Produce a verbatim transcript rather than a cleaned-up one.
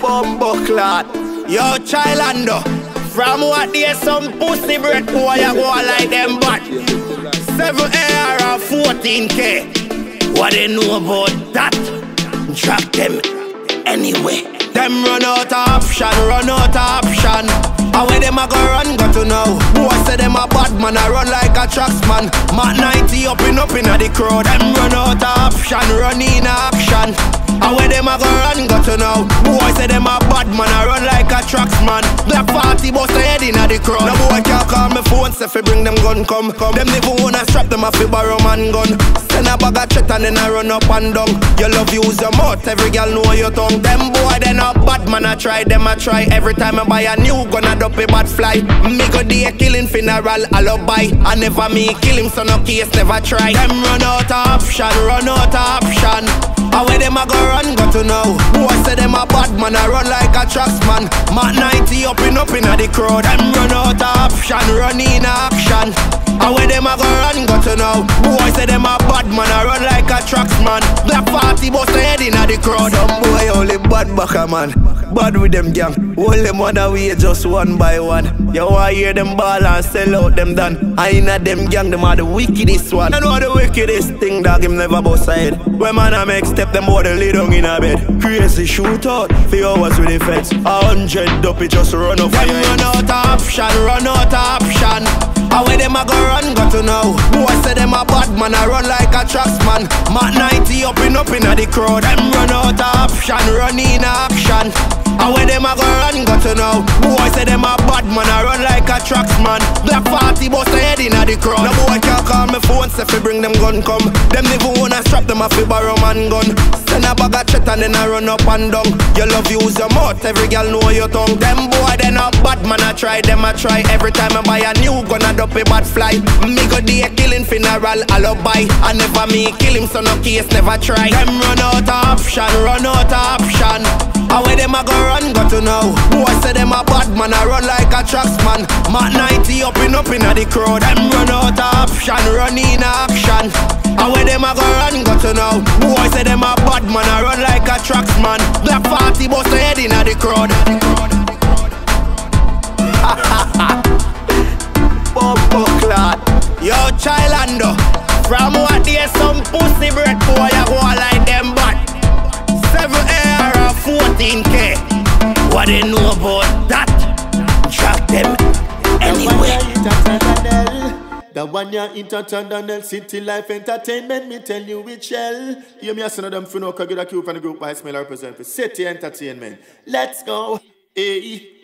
Bumbleclad. Yo, Chilando. From what they some pussy bread boy you go like them bad. seven A R and fourteen K. What they know about that? Drop them anyway. Them run out of option, run out of option. How way them a go run, got to know. Boy say them a bad man, I run like a tracksman. Mach ninety up in up in the crowd. Them run out of option, run in option. How way them a go run, got to know. Boy say them a bad man, I run like a tracksman. Black party bust a head in the crowd. No boy can't call me phone, say fi bring them gun come. come. Them never wanna strap them a fi borrow man gun. Send a bag of chat and then I run up and down. You love use your mouth, every girl know your tongue. Them boy then a bad man, I try them I try. Every time I buy a new gun, I dump a bad fly. Me go there killing funeral alibi. I never me kill him, so no case never try. Them run out of option, run out of option. How way them a go run, got to know. Boy say them a bad man, I run like a tracksman. Mach ninety up in up in the crowd. Them run out of option, run in option. How way them a go run, got to know. Boy say them a bad man, I run like a tracksman. Black party bust a head in the crowd. Some boy only bad backer man, bad with them gang. All them other way just one by one. You wanna hear them ball and sell out them done. I ain't at them gang, them are the wickedest one. I know the wickedest thing dog, him never bust a head. When man I make step, them boy they lay down in a bed. Crazy shootout, three hours with the feds. A hundred dope, it just run off. Them run out of option, run out of option. How way them a go run, got to know. Boy say them a bad man, I run like a tracksman. Mach ninety up in up in the crowd. Them run out of option, run in option. How way them a go run, got to know. Boy say them a bad man, I run like a tracksman. Black party bust a head in the crowd. No boy can't call me phone, say fi bring them gun come. Them never wanna strap them a fi borrow man gun. Send a bag of chat and then I run up and down. You love use your mouth, every girl know your tongue. Them boy then a bad man, I try them I try. Every time I buy a new gun, I dump a bad fly. Me go there killing funeral alibi. I never me kill him, so no case never try. Them run out of option, run out of option. How way them a go run, got to know. Boy say them a bad man, I run like a tracksman. Mach ninety up in up in the crowd. Them run out of option, run in option. How way them a go run, got to know. Boy say them a bad man, I run like a tracksman. Black party bust a head in the crowd. Bumbleclad. Yo, Chilando. From what they some pussy bread boy you go like them bad. Seven A R and fourteen K. What they know about that? Drop them anyway. The one you're entertained, City Life Entertainment, me tell you which hell. You may have seen them for no, because you're the group I smell represent for City Entertainment. Let's go. Hey.